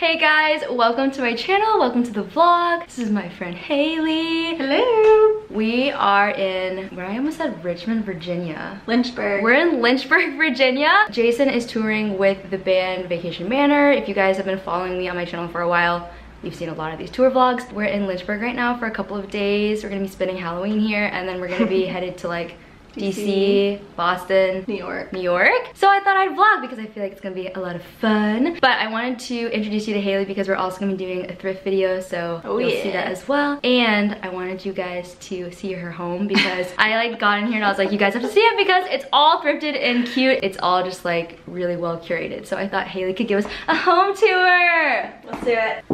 Hey guys, welcome to my channel, welcome to the vlog. This is my friend Haley. Hello. We are in, I almost said Richmond, Virginia. Lynchburg. We're in Lynchburg, Virginia. Jason is touring with the band Vacation Manor. If you guys have been following me on my channel for a while, you've seen a lot of these tour vlogs. We're in Lynchburg right now for a couple of days. We're gonna be spending Halloween here, and then we're gonna be headed to like DC, Boston, New York. So I thought I'd vlog because I feel like it's gonna be a lot of fun. But I wanted to introduce you to Haley because we're also gonna be doing a thrift video, so you'll see that as well. And I wanted you guys to see her home because I got in here and I was like, you guys have to see it because it's all thrifted and cute. It's all just like really well curated. So I thought Haley could give us a home tour. Let's do it.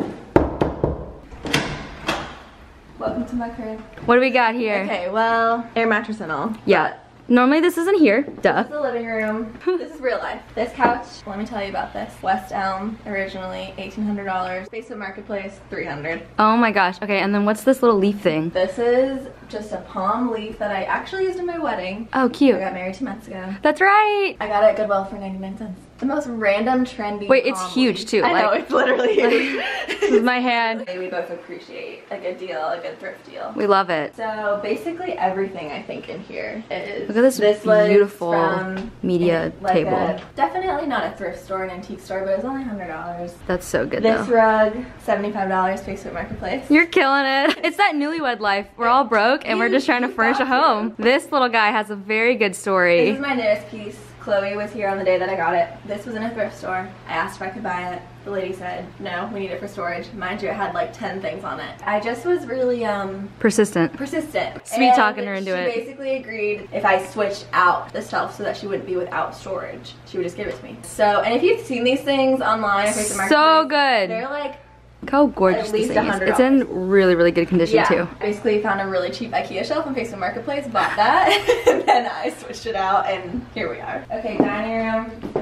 Welcome to my crib. What do we got here? Okay, well, air mattress and all. Yeah. Normally this isn't here, duh. This is the living room. This is real life. This couch, let me tell you about this. West Elm, originally $1,800. Facebook Marketplace, $300. Oh my gosh, okay, and then what's this little leaf thing? This is just a palm leaf that I actually used in my wedding. Oh, cute. I got married 2 months ago. That's right. I got it at Goodwill for 99 cents. The most random, trendy Wait, it's huge leaf. Too. I know, it's literally huge. This is my hand. We both appreciate a good deal, a good thrift deal. We love it. So basically everything I think in here is... Look at this beautiful media table. Definitely not a thrift store, an antique store, but it was only $100. That's so good though. This rug, $75, Facebook Marketplace. You're killing it. It's that newlywed life. We're all broke and we're just trying to furnish a home. This little guy has a very good story. This is my newest piece. Chloe was here on the day that I got it. This was in a thrift store. I asked if I could buy it. The lady said, no, we need it for storage. Mind you, it had like 10 things on it. I just was really, persistent. Sweet talking her into it. She basically agreed if I switched out the stuff so that she wouldn't be without storage, she would just give it to me. So, and if you've seen these things online, so good. They're like, look how gorgeous this thing is. It's in really, really good condition too. Basically found a really cheap IKEA shelf on Facebook Marketplace, bought that, and then I switched it out and here we are. Okay, dining room.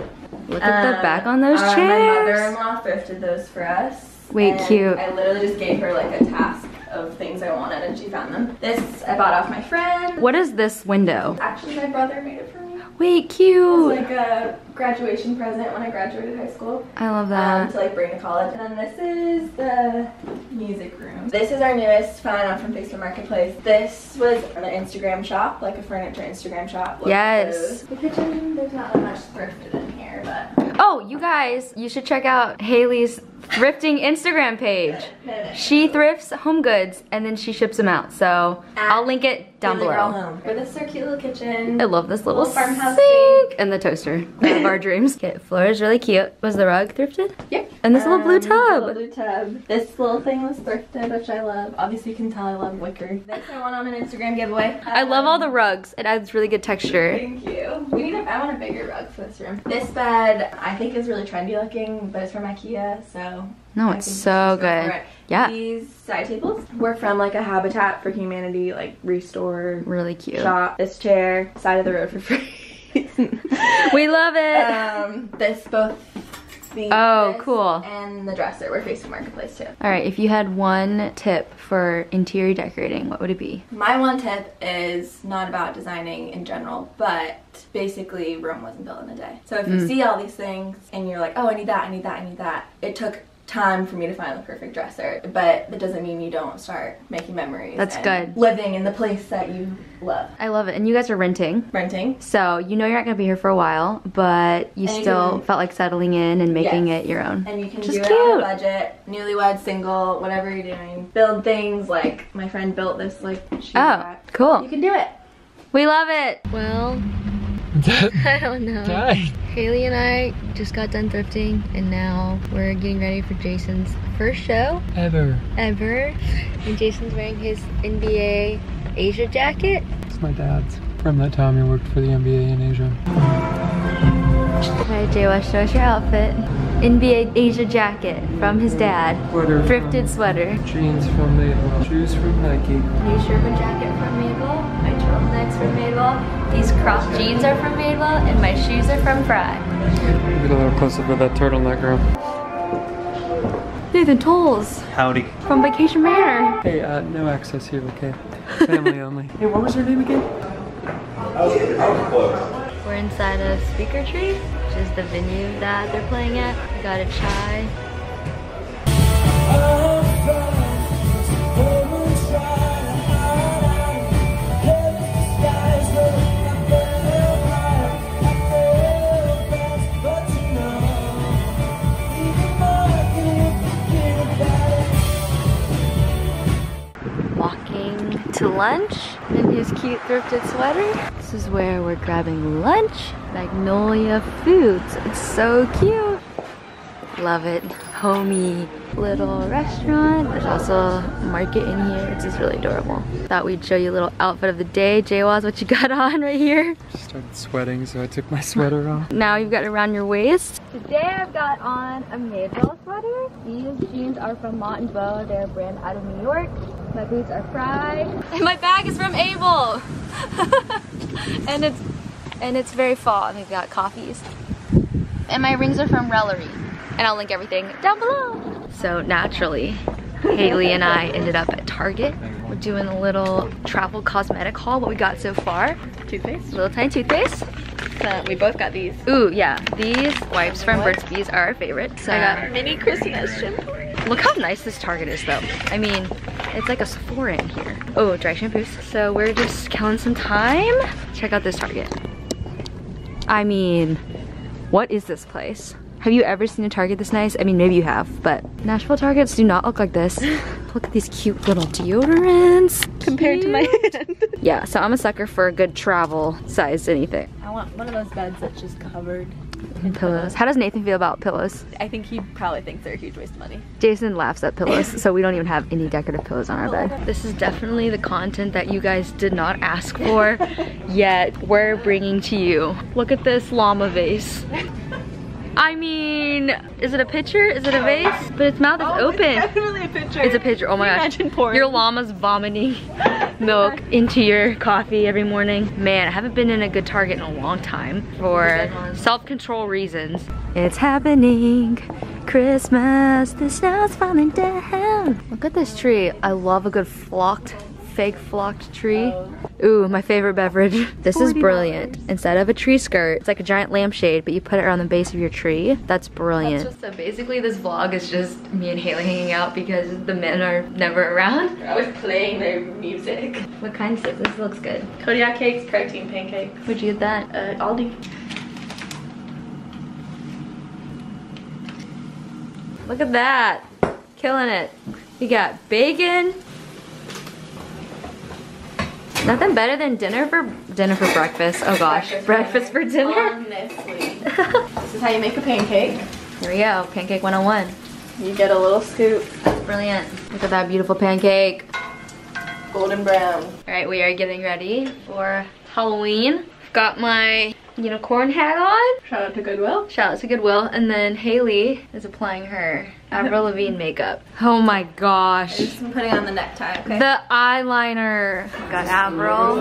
Look at the back on those chairs. My mother-in-law thrifted those for us. Wait, cute. I literally just gave her like a task of things I wanted and she found them. This I bought off my friend. What is this window? Actually, my brother made it for me. Wait, cute. It's like a graduation present when I graduated high school. I love that. To like bring to college. And then this is the music room. This is our newest find from Facebook Marketplace. This was an Instagram shop, like a furniture Instagram shop. Yes. The kitchen, there's not that much thrifted in here, but. Oh, you guys, you should check out Haley's thrifting Instagram page. She thrifts home goods and then she ships them out. So I'll link it down below. For this circular little kitchen. I love this little farmhouse sink and the toaster of our dreams. Okay, floor is really cute. Was the rug thrifted? Yep. And this little blue tub. This little thing was thrifted, which I love. Obviously, you can tell I love wicker. This I won on an Instagram giveaway. I love all the rugs. It adds really good texture. Thank you. We need. I want a bigger rug for this room. This bed I think is really trendy looking, but it's from IKEA, so. No, it's so good. Yeah. These side tables were from like a Habitat for Humanity, like restore. Really cute. Shop. This chair, side of the road for free. We love it. This both. Oh, cool. And the dresser. We're Facebook Marketplace too. Alright, if you had one tip for interior decorating, what would it be? My one tip is not about designing in general, but basically Rome wasn't built in a day. So if you see all these things and you're like, oh, I need that, I need that, I need that. It took time for me to find the perfect dresser, but that doesn't mean you don't start making memories. That's good. Living in the place that you love. I love it. And you guys are renting. Renting. So you know you're not gonna be here for a while, but you still felt like settling in and making it your own. And you can do it on a budget. Newlywed, single, whatever you're doing. Build things like my friend built this shack. Cool. You can do it. We love it. Well, I don't know. Hi. Haley and I just got done thrifting and now we're getting ready for Jason's first show. Ever. And Jason's wearing his NBA Asia jacket. It's my dad's. From that time he worked for the NBA in Asia. Alright, Jawa, show us your outfit. NBA Asia jacket from his dad. Sweater. Thrifted sweater. Jeans from Madewell. Shoes from Nike. New Sherpa jacket from Madewell. My turtlenecks from Madewell. These cropped jeans are from Madewell, and my shoes are from Frye. Get a little close up with that turtleneck, girl. Nathan Tolles. Howdy. From Vacation Manor. Hey, no access here, okay? Family only. Hey, what was your name again? We're inside a Speaker Tree, which is the venue that they're playing at. We got a chai, lunch in his cute thrifted sweater. This is where we're grabbing lunch. Magnolia Foods. It's so cute. Love it. Homey little restaurant. There's also a market in here. It's just really adorable. Thought we'd show you a little outfit of the day. JWaz, what you got on right here? Just started sweating, so I took my sweater off. Now you've got it around your waist. Today I've got on a Madewell sweater. These jeans are from Mont Beau. They're a brand out of New York. My boots are Frye. And my bag is from Able. and it's very fall. And we've got coffees. And my rings are from Rellery. And I'll link everything down below. So naturally, Haley and I ended up at Target. We're doing a little travel cosmetic haul, what we got so far. Toothpaste, little tiny toothpaste. We both got these. Ooh, yeah. These wipes from Burt's Bees are our favorite. So I got mini Christmas shampoo. Look how nice this Target is though. I mean, it's like a Sephora in here. Oh, dry shampoos. So we're just killing some time. Check out this Target. I mean, what is this place? Have you ever seen a Target this nice? I mean, maybe you have, but Nashville Targets do not look like this. Look at these cute little deodorants. Compared to my hand. Yeah, so I'm a sucker for a good travel sized anything. I want one of those beds that's just covered in pillows. How does Nathan feel about pillows? I think he probably thinks they're a huge waste of money. Jason laughs at pillows, so we don't even have any decorative pillows on our bed. This is definitely the content that you guys did not ask for, yet we're bringing to you. Look at this llama vase. I mean, is it a picture? Is it a vase? But its mouth is open. It's definitely a picture. It's a picture. Oh my gosh. Imagine porn. Your llama's vomiting milk into your coffee every morning. Man, I haven't been in a good Target in a long time for self-control reasons. It's happening. Christmas. The snow's falling down. Look at this tree. I love a good flocked, fake flocked tree. Ooh, my favorite beverage. This is brilliant. Instead of a tree skirt, it's like a giant lampshade, but you put it around the base of your tree. That's brilliant. So basically this vlog is just me and Haley hanging out because the men are never around. They're always playing their music. What kind of stuff? This looks good. Kodiak Cakes, protein pancakes. Where'd you get that? Aldi. Look at that. Killing it. You got bacon. Nothing better than dinner for breakfast. Oh gosh, breakfast for dinner. Honestly. This is how you make a pancake. Here we go, pancake 101. You get a little scoop. That's brilliant. Look at that beautiful pancake. Golden brown. All right, we are getting ready for Halloween. I've got my unicorn hat on. Shout out to Goodwill. Shout out to Goodwill. And then Haley is applying her Avril Lavigne makeup. Oh my gosh. I'm just putting on the necktie, okay? The eyeliner. Got Avril.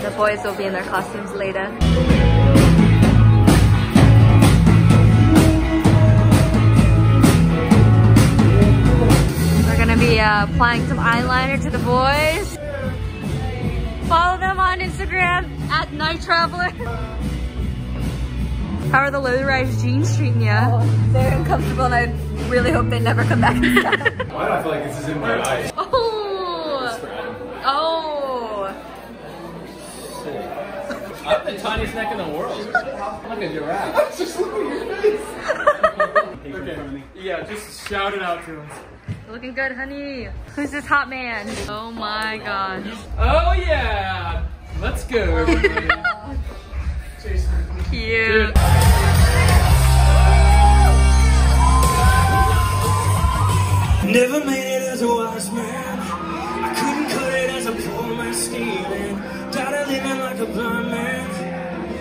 The boys will be in their costumes later. We're gonna be applying some eyeliner to the boys. Follow them on Instagram at Night Traveler. How are the low-rise jeans treating you? Oh, they're uncomfortable and I really hope they never come back inside. Why do I feel like this is in my eyes? Oh! Oh! I'm the tiniest neck in the world. Look at your ass. I was just looking at your face. Okay. Yeah, just shout it out to him. Looking good, honey. Who's this hot man? Oh my god. Oh yeah! Let's go, everybody. Cute. Never made it as a wise man. I couldn't cut it as a poor man stealing. Died living like a blind man.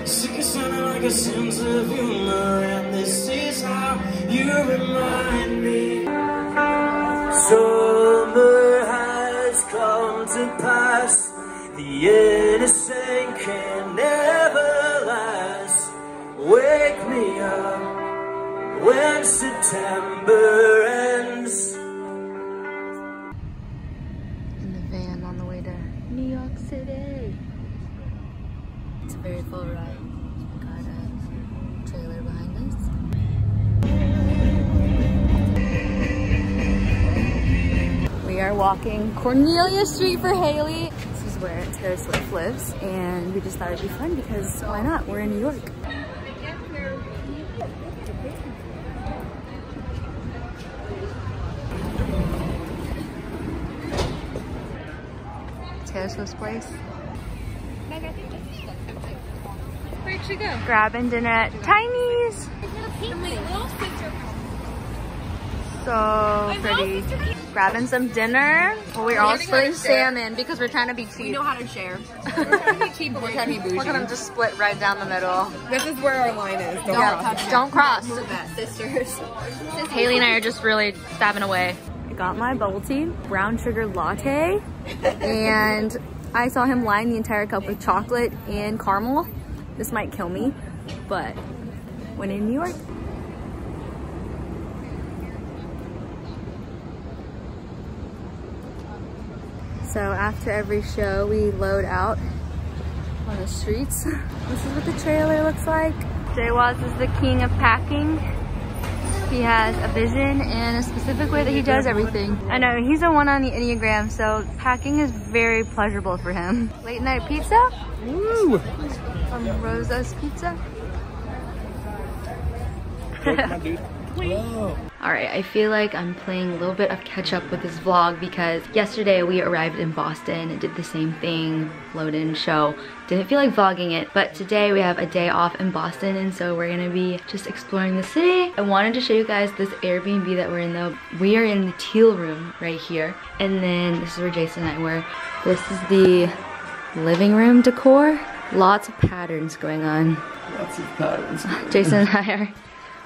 Sick of sounding like a sense of humor. And this is how you remind me. Summer has come to pass. The innocent can never last. Wake me up when September ends. In the van on the way to New York City. It's a very full ride. We got a trailer behind us. We are walking Cornelia Street for Haley. Where Taylor Swift lives, and we just thought it'd be fun because why not? We're in New York. Taylor Swift's place. Where'd she go? Grabbing dinner at Tiny's. So pretty. Grabbing some dinner. Well, we're all splitting salmon because we're trying to be cheap. We know how to share. We're trying to be cheap, but we're trying to be bougie. We're gonna just split right down the middle. This is where our line is. Don't cross. Move that, sisters. Haley and I are just really stabbing away. I got my bubble tea, brown sugar latte, and I saw him line the entire cup with chocolate and caramel. This might kill me, but when in New York. So after every show, we load out on the streets. This is what the trailer looks like. J-Waz is the king of packing. He has a vision and a specific way that he does everything. I know, he's a one on the Enneagram, so packing is very pleasurable for him. Late night pizza. Woo! From Rosa's Pizza. Alright, I feel like I'm playing a little bit of catch up with this vlog because yesterday we arrived in Boston and did the same thing, float in, show. Didn't feel like vlogging it, but today we have a day off in Boston and so we're gonna be just exploring the city. I wanted to show you guys this Airbnb that we're in though. We are in the teal room right here. And then this is where Jason and I were. This is the living room decor. Lots of patterns going on. Lots of patterns. Jason and I are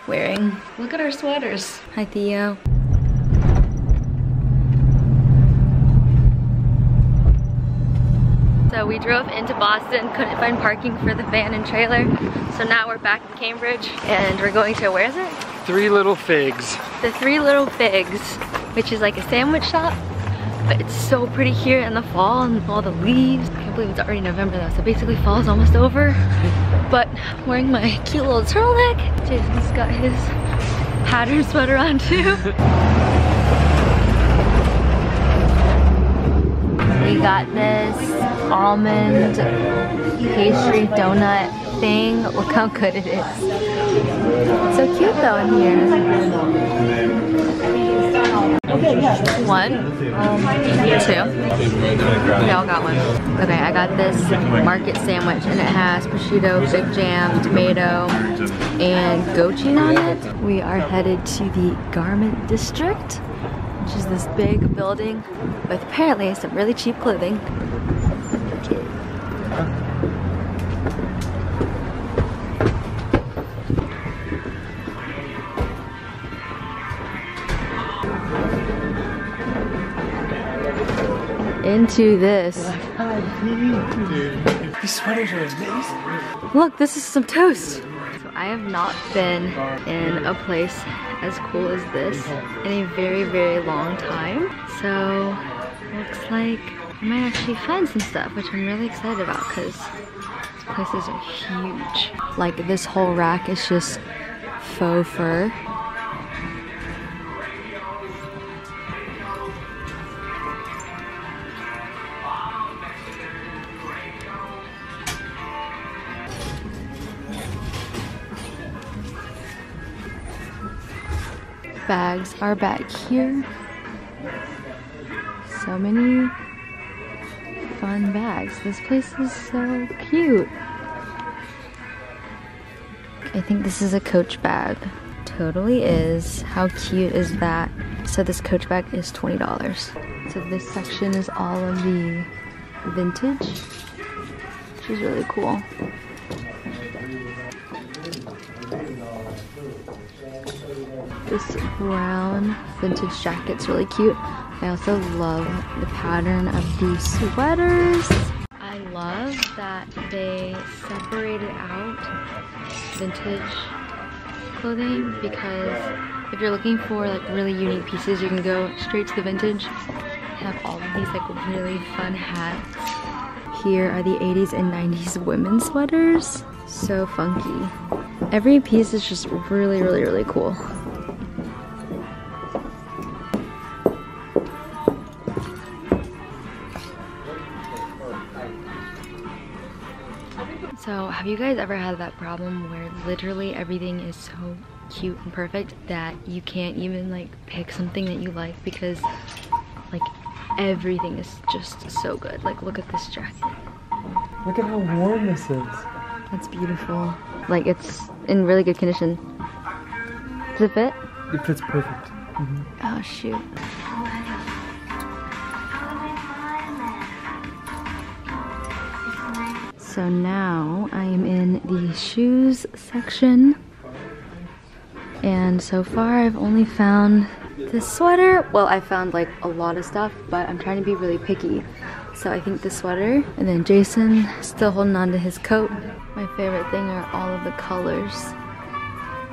wearing. Look at our sweaters. Hi, Theo. So we drove into Boston, couldn't find parking for the van and trailer. So now we're back in Cambridge and we're going to, where is it? Three Little Figs. The Three Little Figs, which is like a sandwich shop. But it's so pretty here in the fall and all the leaves. I can't believe it's already November though, so basically fall is almost over. But I'm wearing my cute little turtleneck. Jason's got his pattern sweater on too. We got this almond pastry donut thing. Look how good it is. It's so cute though in here. One, two, we all got one. Okay, I got this market sandwich and it has prosciutto, fig jam, tomato, and gochujang on it. We are headed to the Garment District, which is this big building with apparently some really cheap clothing. Into this. These sweaters are amazing. Look, this is some toast. So I have not been in a place as cool as this in a very, very long time. So looks like I might actually find some stuff, which I'm really excited about because these places are huge. Like this whole rack is just faux fur. Bags are back here. So many fun bags. This place is so cute. I think this is a Coach bag. Totally is. How cute is that? So this Coach bag is $20. So this section is all of the vintage, which is really cool. This brown vintage jacket's really cute. I also love the pattern of these sweaters. I love that they separated out vintage clothing because if you're looking for like really unique pieces, you can go straight to the vintage. They have all of these like really fun hats. Here are the 80s and 90s women's sweaters. So funky. Every piece is just really, really, really cool. So have you guys ever had that problem where literally everything is so cute and perfect that you can't even like pick something that you like because like Everything is just so good. Like, look at this jacket. Look at how warm this is. It's beautiful. Like, it's in really good condition. Does it fit? It fits perfect. Mm-hmm. Oh, shoot. So now I am in the shoes section. And so far I've only found this sweater. Well, I found like a lot of stuff, but I'm trying to be really picky. So I think the sweater, and then Jason still holding on to his coat. My favorite thing are all of the colors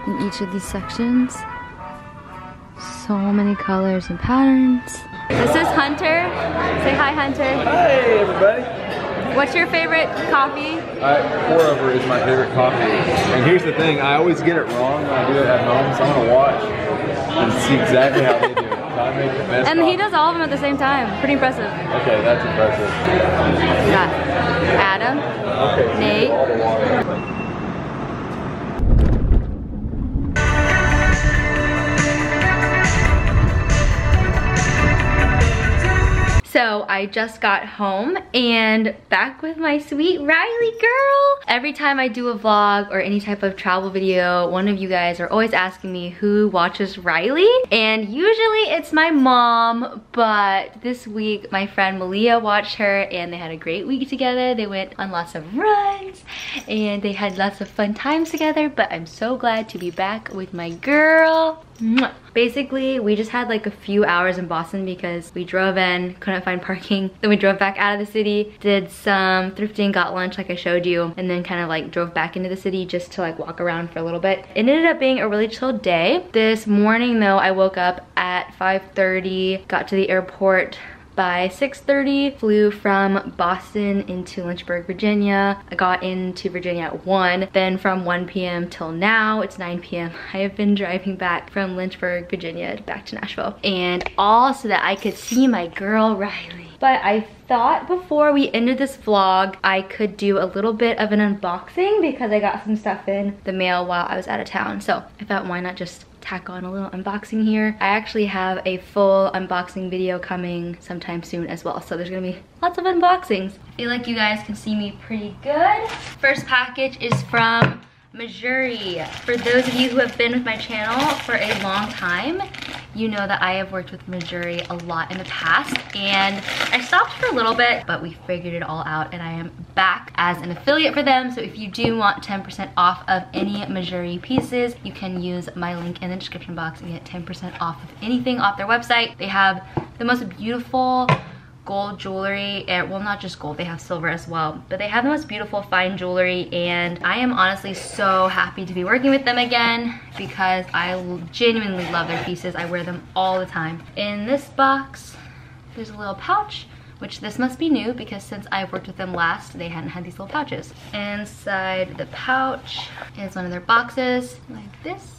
in each of these sections. So many colors and patterns. This is Hunter. Say hi, Hunter. Hi, everybody. What's your favorite coffee? Pour Over is my favorite coffee. And here's the thing, I always get it wrong when I do it at home, so I'm gonna watch and see exactly how they do it. I make the best and coffee. He does all of them at the same time. Pretty impressive. Okay, that's impressive. We got Adam, okay, Nate. So I just got home and back with my sweet Riley girl. Every time I do a vlog or any type of travel video, one of you guys are always asking me who watches Riley. And usually it's my mom, but this week my friend Malia watched her and they had a great week together. They went on lots of runs and they had lots of fun times together, but I'm so glad to be back with my girl. Basically, we just had like a few hours in Boston because we drove in, couldn't find parking. Then we drove back out of the city, did some thrifting, got lunch like I showed you, and then kind of like drove back into the city just to like walk around for a little bit. It ended up being a really chill day. This morning though, I woke up at 5:30, got to the airport by 6:30, flew from Boston into Lynchburg, Virginia. I got into Virginia at 1, then from 1 p.m. till now, it's 9 p.m. I have been driving back from Lynchburg, Virginia back to Nashville, and all so that I could see my girl, Riley. But I thought before we ended this vlog, I could do a little bit of an unboxing because I got some stuff in the mail while I was out of town. So I thought, why not just tack on a little unboxing here. I actually have a full unboxing video coming sometime soon as well, so there's gonna be lots of unboxings. I feel like you guys can see me pretty good. First package is from Mejuri. For those of you who have been with my channel for a long time, you know that I have worked with Mejuri a lot in the past, and I stopped for a little bit, but we figured it all out and I am back as an affiliate for them. So if you do want 10% off of any Mejuri pieces, you can use my link in the description box and get 10% off of anything off their website. They have the most beautiful gold jewelry, and well, not just gold, they have silver as well, but they have the most beautiful fine jewelry, and I am honestly so happy to be working with them again because I genuinely love their pieces. I wear them all the time. In this box, there's a little pouch, which this must be new because since I worked with them last, they hadn't had these little pouches. Inside the pouch is one of their boxes like this,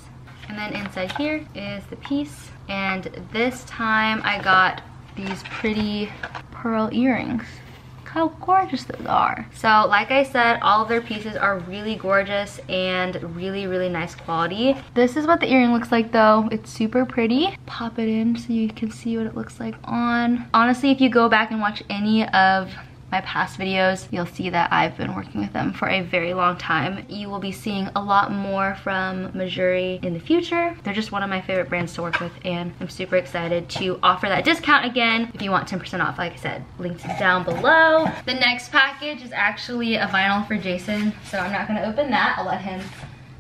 and then inside here is the piece, and this time I got these pretty pearl earrings. Look how gorgeous those are. So like I said, all of their pieces are really gorgeous and really, really nice quality. This is what the earring looks like though. It's super pretty. Pop it in so you can see what it looks like on. Honestly, if you go back and watch any of my past videos, you'll see that I've been working with them for a very long time. You will be seeing a lot more from Mejuri in the future. They're just one of my favorite brands to work with, and I'm super excited to offer that discount again. If you want 10% off, like I said, links down below. The next package is actually a vinyl for Jason, so I'm not gonna open that. I'll let him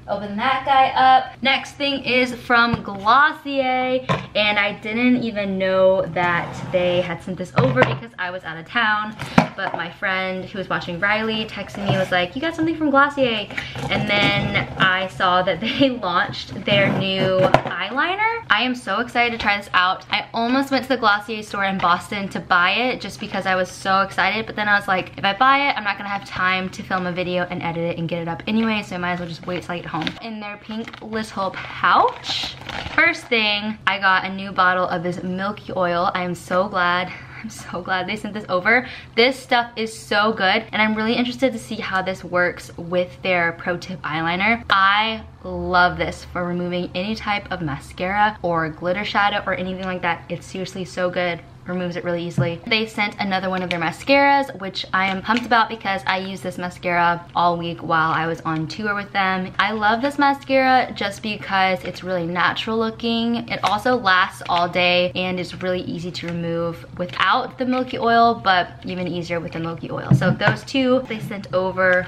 open that guy up. Next thing is from Glossier, and I didn't even know that they had sent this over because I was out of town, but my friend who was watching Riley texted me, was like, you got something from Glossier, and then I saw that they launched their new eyeliner. I am so excited to try this out. I almost went to the Glossier store in Boston to buy it just because I was so excited, but then I was like, if I buy it, I'm not gonna have time to film a video and edit it and get it up anyway, so I might as well just wait till I get home. In their pink little pouch, first thing, I got a new bottle of this milky oil. I am so glad. I'm so glad they sent this over. This stuff is so good, and I'm really interested to see how this works with their Pro Tip eyeliner. I love this for removing any type of mascara or glitter shadow or anything like that. It's seriously so good. removes it really easily. They sent another one of their mascaras, which I am pumped about because I used this mascara all week while I was on tour with them. I love this mascara just because it's really natural looking. It also lasts all day and is really easy to remove without the milky oil, but even easier with the milky oil. So those two they sent over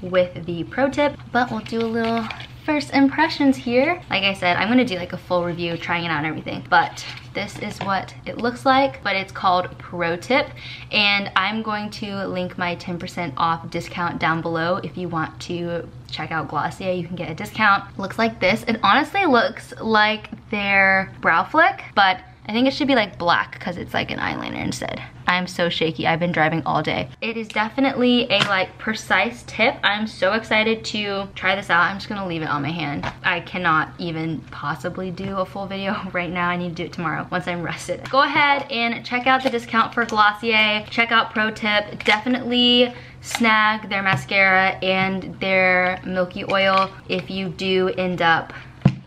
with the pro tip, but we'll do a little first impressions here. Like I said, I'm gonna do like a full review, trying it out and everything, but this is what it looks like. But it's called Pro Tip, and I'm going to link my 10% off discount down below. If you want to check out Glossier, you can get a discount. Looks like this. It honestly looks like their Brow Flick, but I think it should be like black because it's like an eyeliner instead. I'm so shaky. I've been driving all day. It is definitely a like precise tip. I'm so excited to try this out. I'm just gonna leave it on my hand. I cannot even possibly do a full video right now. I need to do it tomorrow once I'm rested. Go ahead and check out the discount for Glossier. Check out Pro Tip. Definitely snag their mascara and their milky oil if you do end up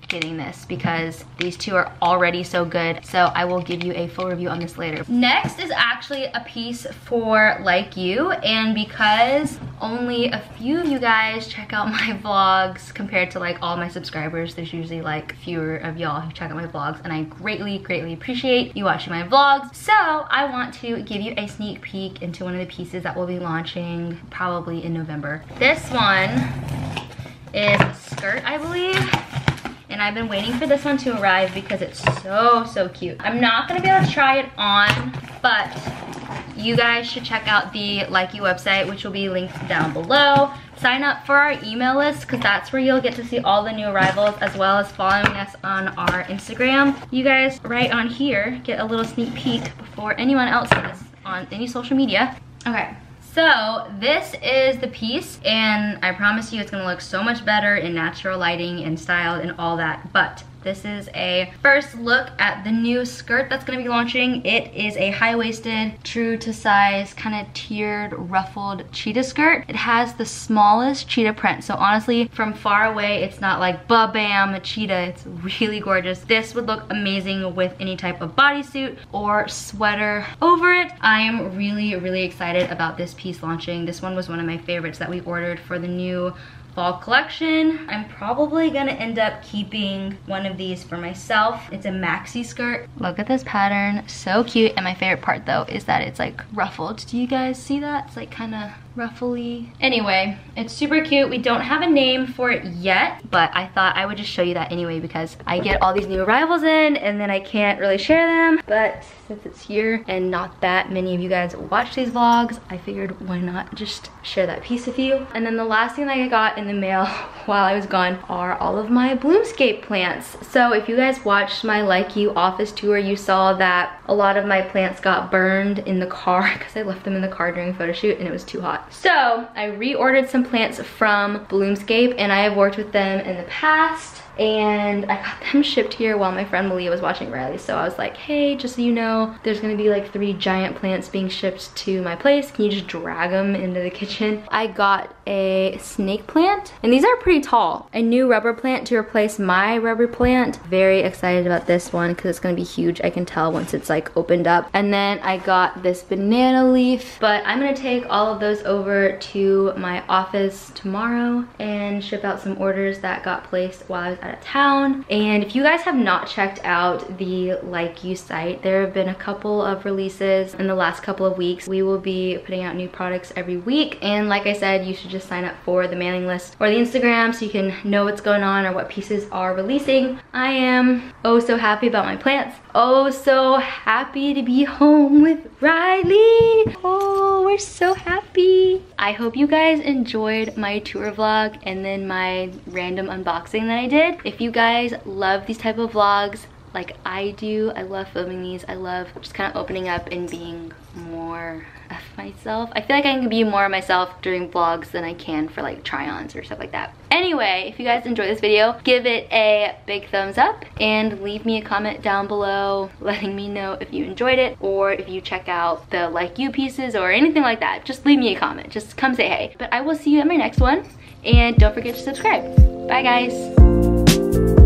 getting this, because these two are already so good. So I will give you a full review on this later. Next is actually a piece for LIKEYOU, and because only a few of you guys check out my vlogs compared to like all my subscribers, there's usually like fewer of y'all who check out my vlogs, and I greatly appreciate you watching my vlogs. So I want to give you a sneak peek into one of the pieces that will be launching probably in November. This one is a skirt, I believe. And I've been waiting for this one to arrive because it's so cute. I'm not gonna be able to try it on, but you guys should check out the LIKEYOU website, which will be linked down below. Sign up for our email list because that's where you'll get to see all the new arrivals, as well as following us on our Instagram. You guys right on here get a little sneak peek before anyone else does on any social media. Okay. So this is the piece, and I promise you it's gonna look so much better in natural lighting and styled and all that, but this is a first look at the new skirt that's gonna be launching. It is a high-waisted, true to size, kind of tiered, ruffled cheetah skirt. It has the smallest cheetah print, so honestly, from far away, it's not like ba-bam, a cheetah, it's really gorgeous. This would look amazing with any type of bodysuit or sweater over it. I am really excited about this piece launching. This one was one of my favorites that we ordered for the new fall collection. I'm probably gonna end up keeping one of these for myself. It's a maxi skirt. Look at this pattern, so cute. And my favorite part though is that it's like ruffled. Do you guys see that? It's like kind of ruffly. Anyway, it's super cute. We don't have a name for it yet, but I thought I would just show you that anyway because I get all these new arrivals in and then I can't really share them. But since it's here and not that many of you guys watch these vlogs, I figured why not just share that piece with you. And then the last thing that I got in the mail while I was gone are all of my Bloomscape plants. So if you guys watched my LIKEYOU office tour, you saw that a lot of my plants got burned in the car because I left them in the car during a photo shoot and it was too hot. So I reordered some plants from Bloomscape, and I have worked with them in the past, and I got them shipped here while my friend Malia was watching Riley. So I was like, hey, just so you know, there's gonna be like 3 giant plants being shipped to my place. Can you just drag them into the kitchen? I got a snake plant, and these are pretty tall. A new rubber plant to replace my rubber plant. Very excited about this one because it's gonna be huge. I can tell once it's like opened up. And then I got this banana leaf, but I'm gonna take all of those over to my office tomorrow and ship out some orders that got placed while I was out of town. And if you guys have not checked out the LIKEYOU site, there have been a couple of releases in the last couple of weeks. We will be putting out new products every week, and like I said, you should just sign up for the mailing list or the Instagram so you can know what's going on or what pieces are releasing. I am oh so happy about my plants. Oh so happy to be home with Riley. Oh, we're so happy. I hope you guys enjoyed my tour vlog and then my random unboxing that I did. If you guys love these type of vlogs like I do, I love filming these. I love just kind of opening up and being more of myself. I feel like I can be more of myself during vlogs than I can for like try-ons or stuff like that. Anyway, if you guys enjoy this video, give it a big thumbs up and leave me a comment down below letting me know if you enjoyed it or if you check out the LIKEYOU pieces or anything like that. Just leave me a comment. Just come say hey. But I will see you at my next one, and don't forget to subscribe. Bye guys.